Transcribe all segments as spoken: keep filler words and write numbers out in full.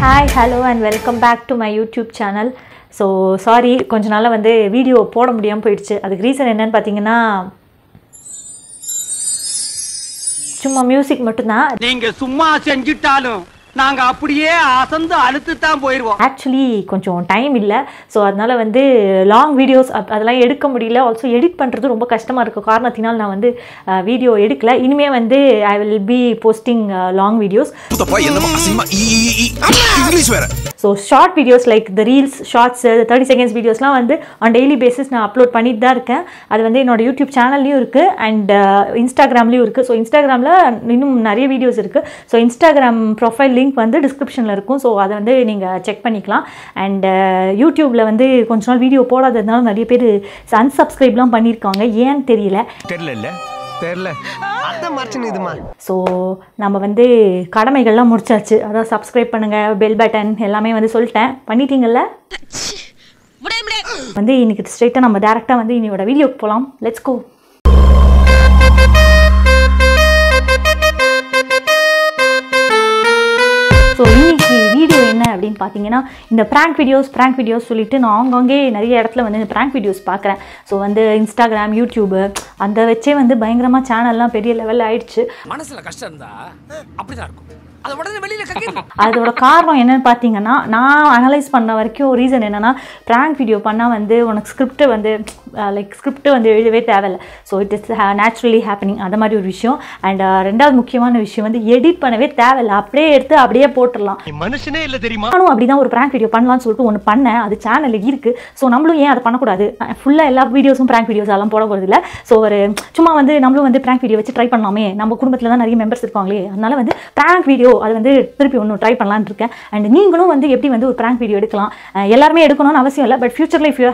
Hi, hello and welcome back to my YouTube channel. So sorry konja naala vande video poda mudiyam poiduchu. Aduk reason enna nu pathina summa music mattum da neenga summa senjittalum naanga appadiye asandu aluthu dhaan poiruvom. Actually konjam time illa, so adnala vande long videos adala edukka mudiyala, also edit pandrathu romba kashtama irukku kaaranathinal na vande video edukla. Inume vande I will be posting long videos. So short videos like the reels, shorts, thirty seconds videos la vande on daily basis na upload pannit da irukken. Adu vande enoda YouTube channel liyum irukku and Instagram liyum irukku. So Instagram la innum nariya videos irukku. So Instagram profile link vande description la irukum. So adha vande neenga check pannikalam. And YouTube la vande konja naal video podadadnaala nariya per unsubscribe la pannirukanga. Yen theriyala therilla illa therilla adha marchinu iduma. So nama vande kadamaigal la mudichaachu. Adha subscribe pannunga, bell button ellame vande solten panniteengala. mudai mudai vande inikku straight ah nama direct ah vande iniyoda video ku polam. Let's go. So இன்னைக்கு video என்ன அப்படினு பாத்தீங்கன்னா, இந்த prank videos prank videos சொல்லிட்டு நான் ஆங்காங்கே நிறைய இடத்துல வந்து இந்த prank videos பார்க்கறேன். சோ வந்து Instagram, YouTube அந்த வெச்சே வந்து பயங்கரமா சேனல்லாம் பெரிய லெவல்ல ஆயிடுச்சு. மனசுல கஷ்டம் இருந்தா அப்படி தான் இருக்கும். அது உடனே வெளியில கக்கிரும். அதோட காரணம் என்னன்னு பாத்தீங்கன்னா, நான் அனலைஸ் பண்ண வரைக்கும் ரீசன் என்னன்னா, prank video பண்ணா வந்து உங்களுக்கு ஸ்கிரிப்ட் வந்து லைக் ஸ்கிரிப்ட் வந்து எழுதவே தேவையில்லை. So it is naturally happening அந்த மாதிரி ஒரு விஷயம். அண்ட் ரெண்டாவது முக்கியமான விஷயம் வந்து எடிட் பண்ணவே தேவையில்லை, அப்படியே எடுத்து அப்படியே போட்டுடலாம். மனுஷனே இல்லை தெரியுமா? நானும் அப்படி தான் ஒரு ப்ராங்க் வீடியோ பண்ணலான்னு சொல்லிட்டு ஒன்று பண்ணேன். அது சேனலில் இருக்குது. ஸோ நம்மளும் ஏன் அதை பண்ணக்கூடாது? ஃபுல்லாக எல்லா வீடியோஸும் ப்ராங்க் வீடியோஸ் எல்லாம் போடக்கூடாது இல்லை. ஸோ ஒரு சும்மா வந்து நம்மளும் வந்து ப்ராங்க் வீடியோ வச்சு ட்ரை பண்ணலாமே, நம்ம குடும்பத்தில் தான் நிறைய மெம்பர்ஸ் இருக்காங்களே, அதனால வந்து ப்ராங்க் வீடியோ அது வந்து திருப்பி ஒன்று ட்ரை பண்ணலான்னு இருக்கேன். அண்ட் நீங்களும் வந்து எப்படி வந்து ஒரு ப்ராங்க் வீடியோ எடுக்கலாம், எல்லாருமே எடுக்கணும்னு அவசியம் இல்லை. பட் ஃபியூச்சரில் if you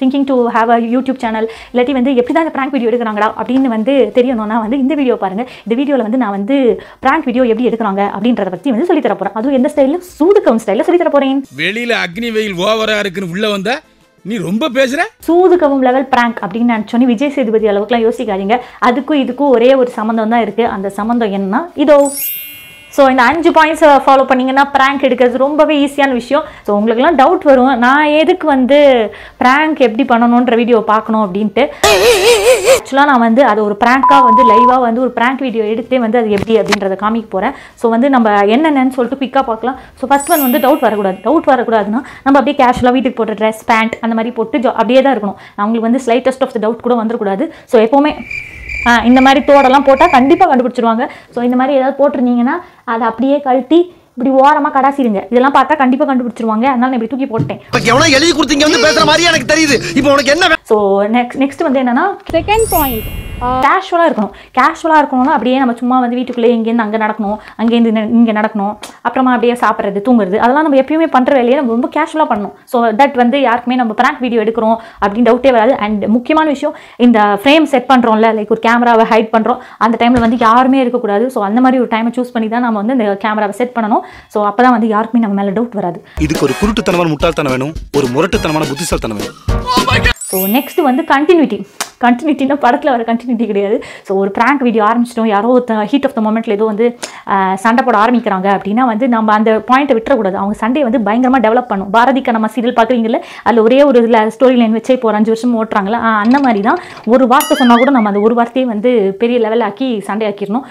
thinking to have YouTube channel இல்லாட்டி வந்து எப்படி தான் இந்த பிராங்க் வீடியோ எடுக்கிறாங்களா அப்படின்னு வந்து தெரியணும்னா வந்து இந்த வீடியோ பாருங்க. இந்த வீடியோவில் வந்து நான் வந்து பிராங்க் வீடியோ எப்படி எடுக்கிறாங்க அப்படின்றத பற்றி வந்து சொல்லி தர போறேன். அதுவும் எந்த ஸ்டைல, சூதுகம் ஸ்டைல சொல்லி தர போறேன். வெளியில அக்னி வெயில் ஓவரா இருக்குன்னு உள்ள வந்த நீ ரொம்ப பேசுற சூதுகவும் லெவல் பிராங்க் அப்படின்னு நினைச்சோன்னே விஜய் சேதுபதி அளவுக்குலாம் யோசிக்காதீங்க. அதுக்கும் இதுக்கும் ஒரே ஒரு சம்பந்தம் தான் இருக்கு. அந்த சம்பந்தம் என்னன்னா இதோ. ஸோ இந்த அஞ்சு பாயிண்ட்ஸ் ஃபாலோ பண்ணிங்கன்னா ப்ராங்க் எடுக்கிறது ரொம்பவே ஈஸியான விஷயம். ஸோ உங்களுக்குலாம் டவுட் வரும், நான் எதுக்கு வந்து ப்ராங்க் எப்படி பண்ணணுன்ற வீடியோ பார்க்கணும் அப்படின்ட்டு. ஆக்சுவலாக நான் வந்து அது ஒரு ப்ராங்காக வந்து லைவாக வந்து ஒரு ப்ராங்க் வீடியோ எடுத்தே வந்து அது எப்படி அப்படின்றத காமிக்க போகிறேன். ஸோ வந்து நம்ம என்னென்னு சொல்லிட்டு பிக்காக பார்க்கலாம். ஸோ ஃபஸ்ட் ஒன் வந்து டவுட் வரக்கூடாது. டவுட் வரக்கூடாதுன்னா நம்ம அப்படியே கேஷுவலாக வீட்டுக்கு போட்டு ட்ரெஸ் பேண்ட் அந்த மாதிரி போட்டு ஜா அப்படியே தான் இருக்கணும். அவங்களுக்கு வந்து ஸ்லைட்டஸ்ட் ஆஃப் த டவுட் கூட வந்துடக்கூடாது. ஸோ எப்போவுமே இந்த மாதிரி தோடெல்லாம் போட்டால் கண்டிப்பாக கண்டுபிடிச்சிருவாங்க. ஸோ இந்த மாதிரி ஏதாவது போட்டிருந்தீங்கன்னா அதை அப்படியே கழட்டி இப்படி ஓரமாக கடாசிடுங்க. இதெல்லாம் பார்த்தா கண்டிப்பாக கண்டுபிடிச்சிருவாங்க. அதனால நான் இப்படி தூக்கி போட்டேன். ஸோ நெக்ஸ்ட் நெக்ஸ்ட் வந்து என்னன்னா செகண்ட் பாயிண்ட் கேஷுவலாக இருக்கணும். கேஷுவலாக இருக்கணும்னா அப்படியே நம்ம சும்மா வந்து வீட்டுக்குள்ளே இங்கேருந்து அங்கே நடக்கணும், அங்கேருந்து இங்கே நடக்கணும், அப்புறமா அப்படியே சாப்பிட்றது தூங்குறது அதெல்லாம் நம்ம எப்பயுமே பண்ணுற வேலையை நம்ம ரொம்ப கேஷுவலாக பண்ணணும். ஸோ தட் வந்து யாருக்குமே நம்ம ப்ராங்க் வீடியோ எடுக்கிறோம் அப்படின்னு டவுட்டே வராது. அண்ட் முக்கியமான விஷயம், இந்த ஃப்ரேம் செட் பண்ணுறோம்ல, லைக் ஒரு கேமராவை ஹைட் பண்ணுறோம், அந்த டைமில் வந்து யாருமே இருக்கக்கூடாது. ஸோ அந்த மாதிரி ஒரு டைமை சூஸ் பண்ணி தான் நம்ம வந்து இந்த கேமராவை செட் பண்ணணும். ஸோ அப்போ தான் வந்து யாருக்குமே நம்ம மேலே டவுட் வராது. இதுக்கு ஒரு குருட்டுத்தனமான முட்டாள்தனம் வேணும், ஒரு முரட்டுத்தனமான புத்திசாலித்தனம் வேணும். ஸோ நெக்ஸ்ட் வந்து கண்டினியூட்டி. கண்டினியூட்டினா படத்தில் வர கண்டினியூட்டி கிடையாது. ஸோ ஒரு ப்ராங்க் வீடியோ ஆரம்பிச்சிட்டோம், யாரோ ஹீட் ஆஃப் த மொமெண்ட்டில் ஏதோ வந்து சண்டை போட ஆரம்பிக்கிறாங்க அப்படின்னா வந்து நம்ம அந்த பாயிண்ட்டை விட்டுறக்கூடாது. அவங்க சண்டையை வந்து பயங்கரமாக டெவலப் பண்ணும். பாரதிக்கு நம்ம சீரியல் பார்க்குறீங்களே, அதில் ஒரே ஒரு இதில் ஸ்டோரி லைன் வச்சே இப்போ ஒரு அஞ்சு வருஷம் ஓட்டுறாங்களா, அந்த மாதிரி தான் ஒரு வார்த்தை சொன்னால் கூட நம்ம அந்த ஒரு வார்த்தையை வந்து பெரிய லெவல் ஆக்கி சண்டை ஆக்கிடணும்.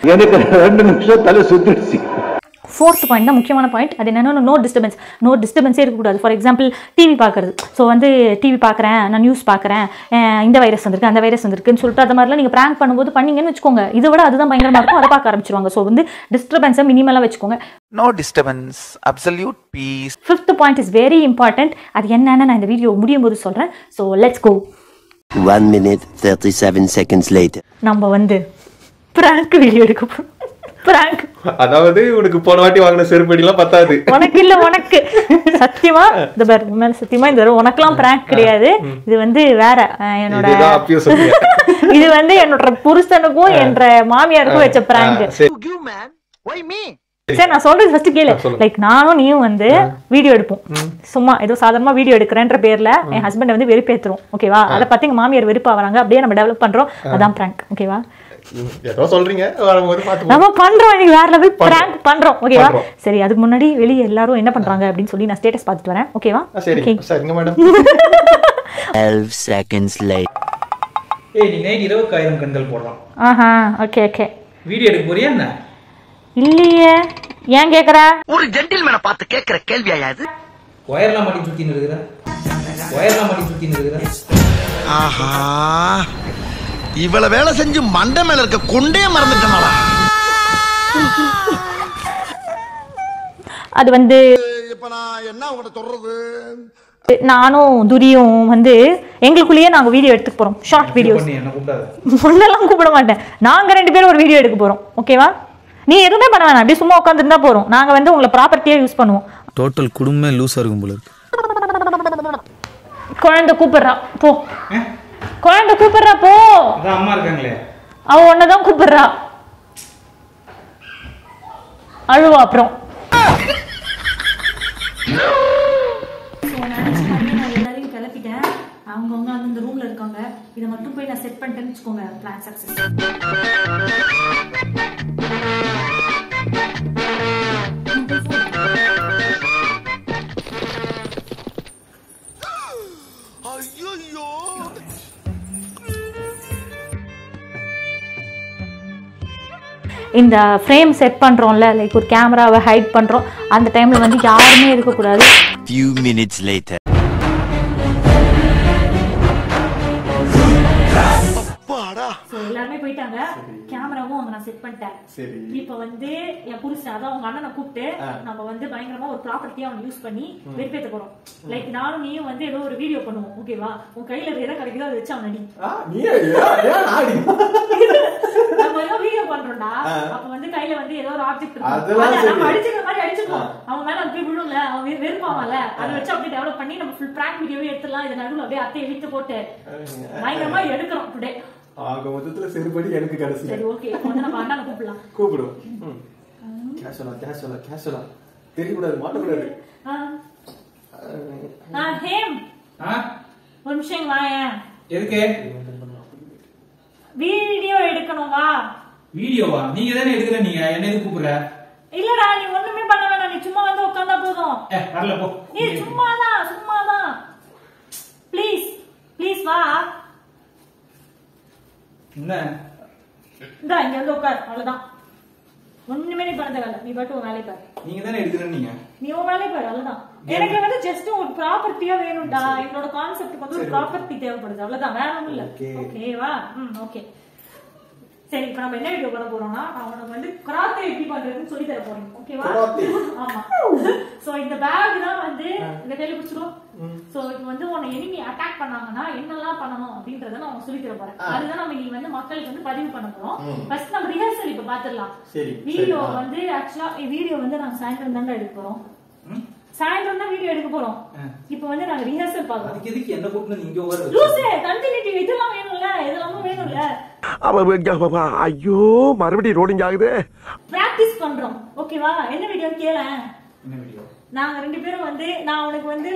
ஃபோர்த் பாயிண்ட் தான் முக்கியமான பாயிண்ட். அது என்னென்னா நோ டிஸ்டர்பன்ஸ். நோ டிஸ்டர்பன்ஸே இருக்கக்கூடாது. ஃபார் எக்ஸாம்பிள் டிவி பார்க்குறது. ஸோ வந்து டிவி பார்க்குறேன், நான் நியூஸ் பார்க்குறேன், இந்த வைரஸ் வந்திருக்கு அந்த வைரஸ் வந்துருக்குன்னு சொல்லிட்டு அது மாதிரிலாம் நீங்கள் ப்ராங்க் பண்ணும்போது பண்ணிங்கன்னு வச்சுக்கோங்க, இதை விட அதுதான் பயங்கரமாக இருக்கும், அதை பார்க்க ஆரம்பிச்சிருவாங்க. ஸோ வந்து டிஸ்டர்பன்ஸை மினிமலாக வச்சுக்கோங்க. No disturbance, absolute peace. Fifth point is very important. அது என்னென்னு நான் இந்த வீடியோ முடியும் போது சொல்கிறேன். So let's go. one minute thirty-seven seconds later நம்ம வந்து ப்ராங்க் வீடியோ எடுக்க போகிறோம். பிராங்க் அதாவது உங்களுக்கு போன வாட்டி வாங்குன செருப்படிலாம் பத்தாது. உனக்கு இல்ல, உனக்கு சத்தியமா இந்த பேர் மேல சத்தியமா இந்த உனக்குலாம் பிராங்க் கிடையாது. இது வந்து வேற என்னோட இது வந்து என்னோட புருஷனுக்கும் என்ற மாமியாருக்கும் வச்ச பிராங்க். சரி நான் சொல்றது ஃபர்ஸ்ட் கேளு. லைக் நானும் நீயும் வந்து வீடியோ எடுப்போம், சும்மா ஏதோ சாதாரணமா வீடியோ எடுக்கிறேன்ற பேர்ல என் ஹஸ்பண்ட் வந்து வெறுப்பேத்துறோம். ஓகேவா? அதை பார்த்து எங்க மாமியார் வெறுப்பாகிறாங்க, அப்படியே நம்ம டெவலப் பண்றோம். அதான் பிராங்க். ஓகேவா? ஏதோ சொல்றீங்க வரும்போது பாத்து நம்ம பண்றோம் நீங்க வேற லெவல் பிராங்க் பண்றோம் ஓகேவா சரி அதுக்கு முன்னாடி வெளிய எல்லாரும் என்ன பண்றாங்க அப்படினு சொல்லி நான் ஸ்டேட்டஸ் பார்த்துட்டு வரேன் ஓகேவா சரி சரிங்க மேடம் twelve seconds late ஏய் நீ நைட் இருபதாயிரம் கண்கள் போடுறான் ஆஹா ஓகே ஓகே வீடியோ எடுக்க போறியா என்ன இல்லையே ஏன் கேக்குற ஒரு ஜென்டில்மேனை பார்த்து கேக்குற கேள்வியா இது வயர்ல மாட்டி சுத்திட்டு இருக்கற வயர்ல மாட்டி சுத்திட்டு இருக்கற ஆஹா இவள வேளை செஞ்சு மண்டை மேல இருக்க கொண்டே மறந்துட்டனால அது வந்து இப்ப நான் என்ன உன்கிட்ட சொல்றது நானும் துரியும் வந்து எங்களுக்குள்ளேயே நாங்க வீடியோ எடுத்துக்க போறோம் ஷார்ட் வீடியோஸ் என்ன கூப்பிடாத முன்னெல்லாம் கூப்பிட மாட்டேன் நாங்க ரெண்டு பேரும் ஒரு வீடியோ எடுக்க போறோம் ஓகேவா நீ எதுவுமே பண்ண வேணாம் அப்படியே சும்மா உட்கார்ந்திருந்தா போறோம் நாங்க வந்து உங்களை ப்ராப்பர்ட்டியா யூஸ் பண்ணுவோம் டோட்டல் குடும்பமே லூசா இருக்கும் போல இருக்கு குழந்தை கூப்பிடுறா போ குழந்தை கூப்பிடுறா போ அம்மா இருக்காங்களே அவ ஒன்னதான் கூப்பிடுறா அழுவா அப்புறம் எல்லாரையும் கிளப்பிட்டேன் அவங்கவுங்க வந்து இந்த ரூம்ல இருக்காங்க இதை மட்டும் போய் நான் செட் பண்ணிட்டேன்னு வச்சுக்கோங்க பிளான் சக்சஸ் இந்த ஃப்ரேம் செட் பண்றோம்ல லைக் ஒரு கேமராவை ஹைட் பண்றோம் அந்த டைம்ல வந்து யாருமே இருக்க கூடாது few minutes later அப்பாடா சோ எல்லாரும் போய்ட்டாங்க கேமராவும் அங்க நான் செட் பண்ணிட்டேன் சரி இப்போ வந்து என் புருஷன் அத அவங்க அண்ணனை கூப்பிட்டு நம்ம வந்து பயங்கரமா ஒரு ப்ராப்பர்ட்டியா அவன் யூஸ் பண்ணி வெரிஃபைட் போறோம் லைக் நானும் நீயும் வந்து ஏதோ ஒரு வீடியோ பண்ணுவோம் ஓகேவா உன் கையில ஏதோ கிடைக்குதோ அதை வச்சு அவன் அடி நீ ஏன் ஆடி பண்றோம்டா அப்ப வந்து கையில வந்து ஏதோ ஒரு ஆப்ஜெக்ட் இருக்கு நம்ம அடிச்சிர மாதிரி அடிச்சுப்போம் அவன் மேல அப்படியே விழும்ல அவன் வெறுப்பாவல அத வச்சு அப்படியே டெவலப் பண்ணி நம்ம ஃபுல் பிராங்க் வீடியோவே எடுத்துறலாம் இத நடுவுல அப்படியே அத்தை விட்டு போட்டு பயங்கரமா எடுக்கறோம் டுடே ஆக மொத்தத்துல செருப்படி எனக்கு கடைசி சரி ஓகே வந்து நம்ம அண்ணால கூப்பிடலாம் கூப்பிடுவோம் ம் கேசலா கேசலா கேசலா தெரியக்கூடாது மாட்டக்கூடாது ஆ ஹேம் ஆ ஒரு நிமிஷம் வாயா எதுக்கு வீடியோ எடுக்கணும் வா வீடியோவா நீங்க தான எடுக்கற நீங்க என்ன எது கூப்புற இல்லடா நீ ஒண்ணுமே பண்ண வேணாம் நீ சும்மா வந்து உட்கார்ந்தா போதும் ஏ வரல போ நீ சும்மா தான் சும்மா தான் ப்ளீஸ் ப்ளீஸ் வா என்ன டா இங்க வந்து உட்கார் அவ்வளவுதான் ஒண்ணுமே நீ பண்ணத வேல நீ பட்டு உன் வேலைய பாரு நீங்க தான எடுக்கற நீங்க நீ உன் வேலைய பாரு அவ்வளவுதான் எனக்கு வந்து ஜஸ்ட் ஒரு ப்ராப்பர்ட்டியா வேணும்டா என்னோட கான்செப்ட்க்கு வந்து ஒரு ப்ராப்பர்ட்டி தேவைப்படுது அவ்வளவுதான் வேற ஒண்ணு இல்ல ஓகே வா ம் ஓகே சரி இப்போ நம்ம என்ன வீடியோ பண்ண போறோம்னா அவனுக்கு வந்து கராத்தே எப்படி பண்றதுன்னு சொல்லி தர போறோம் ஓகேவா ஆமா சோ இந்த பேக் தான் வந்து இந்த கையில புடிச்சுறோம் சோ இப்போ வந்து உன எனிமி அட்டாக் பண்ணாங்கன்னா என்னெல்லாம் பண்ணணும் அப்படின்றத நான் உங்களுக்கு சொல்லி தர போறேன் அதுதான் நம்ம இங்க வந்து மக்களுக்கு வந்து பதிவு பண்ண போறோம் ஃபர்ஸ்ட் நம்ம ரிஹர்சல் இப்போ பாத்துறலாம் சரி வீடியோ வந்து एक्चुअली இந்த வீடியோ வந்து நான் சாயந்தரம் தான் எடுக்க போறோம் சாயந்தரம் தான் வீடியோ எடுக்க போறோம் இப்போ வந்து நான் ரிஹர்சல் பாக்குறேன் அதுக்கு எதுக்கு என்ன கூப்பிட்டு இங்க ஓவர் லூசே கண்டினியூட்டி இதெல்லாம் வேணும்ல இதெல்லாம் வேணும்ல ஐயோ மறுபடியும் ரோடிங் ஆகுது பிராக்டிஸ் பண்றோம் ஓகேவா என்ன வீடியோ கேள என்ன வீடியோ நாங்க ரெண்டு பேரும் வந்து நான் உங்களுக்கு வந்து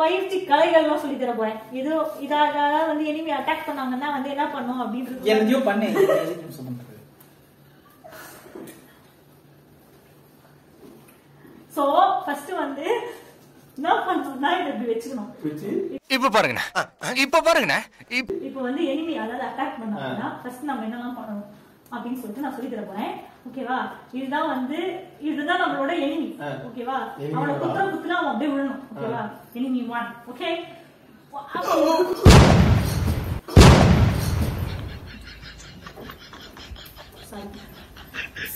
பயிற்சி கலைகள்லாம் சொல்லி தர போறேன் இது இதாக வந்து எனிமி அட்டாக் பண்ணாங்கன்னா வந்து என்ன பண்ணனும் அப்படின்றது என்னையோ பண்ணு சோ ஃபர்ஸ்ட் வந்து நான் பண்ணதுனா இத வெச்சுக்கணும் இப்போ பாருங்க இப்போ பாருங்க இப்போ வந்து எனிமி அதாவது அட்டாக் பண்ணாங்கன்னா ஃபர்ஸ்ட் நாம என்னலாம் பண்ணனும் அப்படினு சொல்லிட்டு நான் சொல்லி தர போறேன் ஓகேவா இதுதான் வந்து இதுதான் நம்மளோட எனிமி ஓகேவா அவளோ குத்துற குத்துற அவ அப்படியே விழணும் ஓகேவா எனிமி ஒன்று okay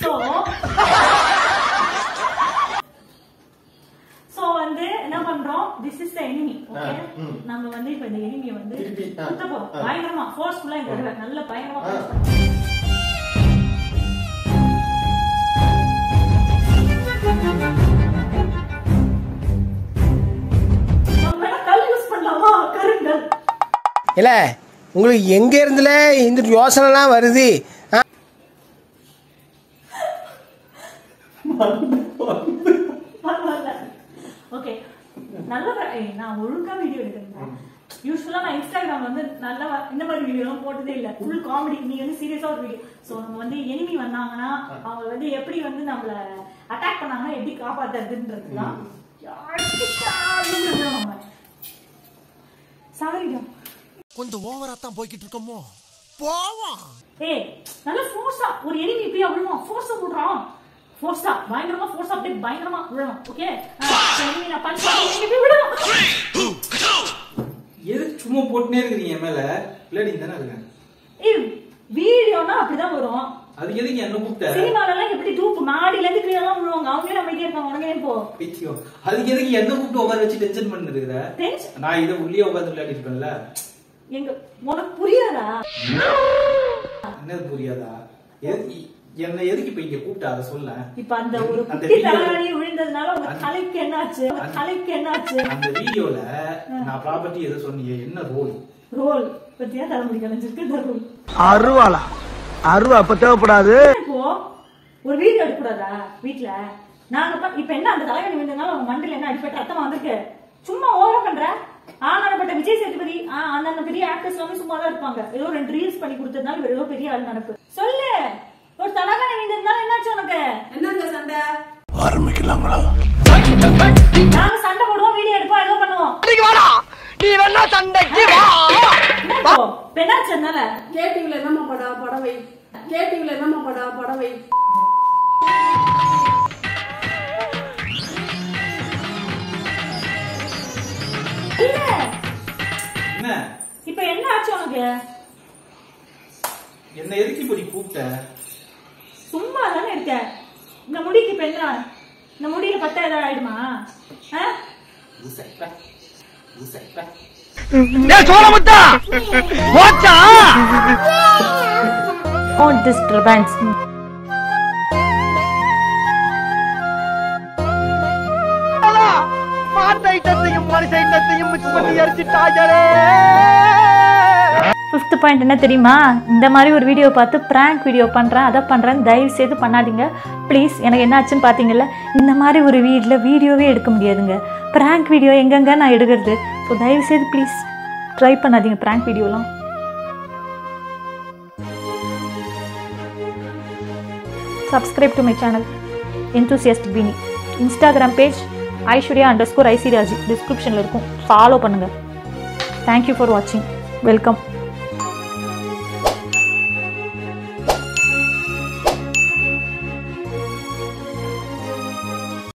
so This is the enemy, okay? நம்ம வந்து இப்போ இந்த enemy வந்து குத்த போறோம். பயங்கரமா forcefully குத்த. நல்ல பயங்கரமா குத்த. நம்ம கல் யூஸ் பண்ணலாமா? கரண்ட. இல்ல உங்களுக்கு எங்க இருந்துல இந்த யோசனைலாம் வருது? Usually on Instagram, we full comedy, serious video. So, when the enemy attack force up, bind them up, force up, take bind them up, okay? Enemy na punch, enemy be vidum. Three, two, go. Yeh chumma potne irukriye mela, bloody thana irukku. Ee video na apdi da varum. Adu edhukku enna kutta? Cinema la eppadi doop maadi la irukku ella ulunga, avanga namaiye irukanga, unga enpo. Pichyo. Adu edhukku enna kutta over vechi tension pannirukra? Tension? Na idha ulliye over bloody irukalla. Enga unak puriyada? Enna puriyada? Yeh என்ன எதுக்கு இப்ப இங்க கூப்டாத சொல்ல இப்ப அந்த ஒரு குட்டி தலகாணி விழுந்ததனால உங்க தலைக்கு என்னாச்சு உங்க தலைக்கு என்னாச்சு அந்த வீடியோல நான் ப்ராப்பர்ட்டி எது சொன்னீங்க என்ன ரோல் ரோல் பத்தியா தலமுடி கலஞ்சிருக்கு ரோல் அறுவாளா அறுவா அப்ப தேவைப்படாது ஒரு வீடியோ எடுக்க கூடாதா வீட்ல நாங்க இப்ப என்ன அந்த தலகாணி விழுந்ததனால உங்க மண்டையில என்ன அடிபட்ட அத்தமா வந்திருக்கு சும்மா ஓவரா பண்ற ஆனானப்பட்ட விஜய் சேதுபதி ஆ அண்ணன் பெரிய ஆக்டர்ஸ் எல்லாமே சும்மா தான் இருப்பாங்க ஏதோ ரெண்டு ரீல்ஸ் பண்ணி கொடுத்ததனால வேற ஏதோ பெரிய ஆள் நடப்பு சொல்லு ஒரு தலகாணி விழுந்ததனால என்னாச்சு உனக்கு என்னங்க சண்டை ஆரம்பிக்கலாம்டா நாம சண்டை போடுவோம் வீடியோ எடுப்போம் ஏதோ பண்ணுவோம் நீங்க வாடா நீ வேணா சண்டைக்கு வா பெனா சேனல்ல கேடிவ்ல என்னமா படா படவை கேடிவ்ல என்னமா படா படவை என்ன இப்போ என்ன ஆச்சு உனக்கு என்ன எதுக்கு இப்படி கூப்ட சும்மா தான இருக்க இந்த முடிக்கு பெண்ணா இந்த முடியில பட்டை ஏதா ஆயிடுமா ஹ ஊசைப்பா ஊசைப்பா டே சோள முட்டா போச்சா on disturbance அலா மாத்தைட்டத்தையும் மாரிசைட்டத்தையும் மிக்ஸ் பண்ணி அரைச்சிட்டாயரே fifth point என்ன தெரியுமா இந்த மாதிரி ஒரு வீடியோ பார்த்து prank வீடியோ பண்றேன் அத பண்றேன் தயவு செய்து பண்ணாதீங்க ப்ளீஸ் எனக்கு என்ன ஆச்சுன்னு பாத்தீங்கல இந்த மாதிரி ஒரு வீட்ல வீடியோவே எடுக்க முடியாதுங்க prank வீடியோ எங்கங்க நான் எடுக்கிறது சோ தயவு செய்து ப்ளீஸ் ட்ரை பண்ணாதீங்க prank வீடியோலாம் subscribe to my channel enthusiastic bini instagram page aishwarya_icraji description ல இருக்கும் follow பண்ணுங்க thank you for watching welcome